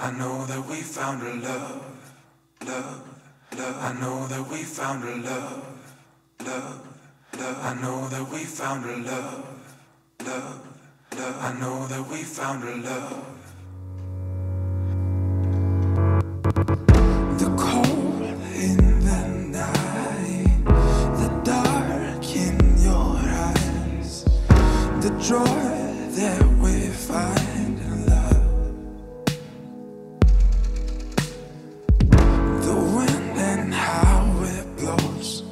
I know that we found our love, love, love. I know that we found our love, love, love. I know that we found our love, love, love. I know that we found our love. Joy that we find in love, the wind and how it blows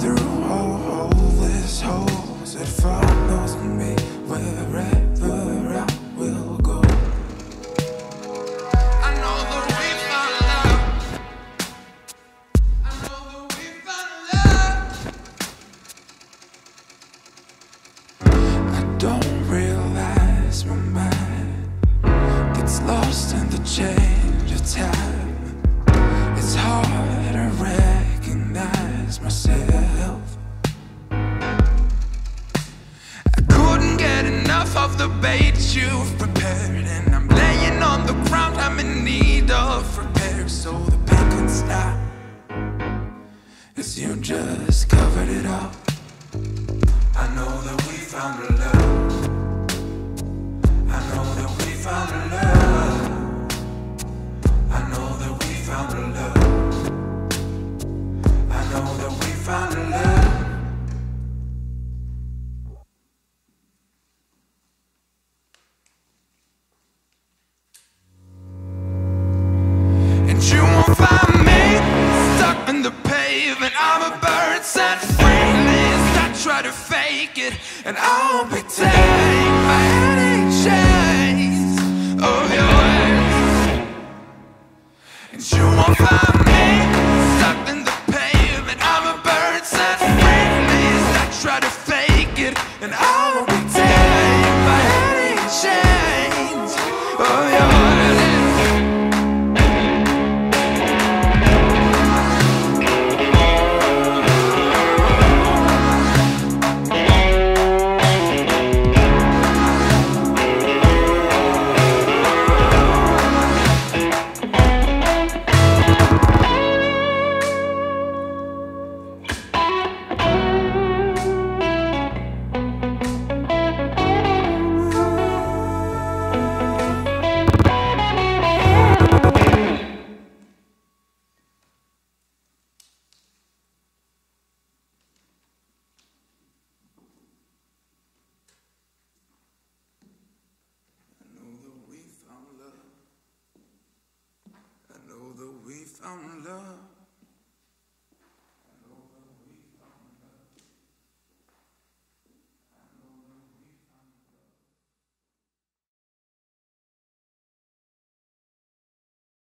through all these holes. It follows me wherever I will go. I know that we found love. I know that we found love. Don't realize my mind gets lost in the change of time. It's hard to recognize myself. I couldn't get enough of the bait you've prepared, and I'm laying on the ground, I'm in need of repair. So the pain couldn't stop, as you just covered it up. I know that we found a love. I know that we found a love. I know that we found a love. I know that we found a love. And you won't find me stuck in the pavement. I'm a bird set free. Try to fake it, and I'll be taking my any chase of yours. And you won't find me stuck in the pavement. I'm a bird set free. Please, I try to fake it, and I'll be taking my any chase of yours. I know that we found love.